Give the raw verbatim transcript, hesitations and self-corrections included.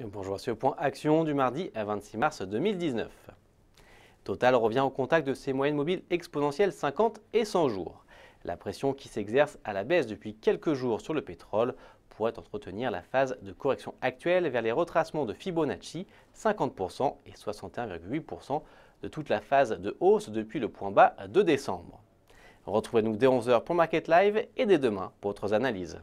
Et bonjour, sur le point action du mardi vingt-six mars deux mille dix-neuf. Total revient au contact de ses moyennes mobiles exponentielles cinquante et cent jours. La pression qui s'exerce à la baisse depuis quelques jours sur le pétrole pourrait entretenir la phase de correction actuelle vers les retracements de Fibonacci, cinquante pour cent et soixante et un virgule huit pour cent de toute la phase de hausse depuis le point bas de décembre. Retrouvez-nous dès onze heures pour Market Live et dès demain pour d'autres analyses.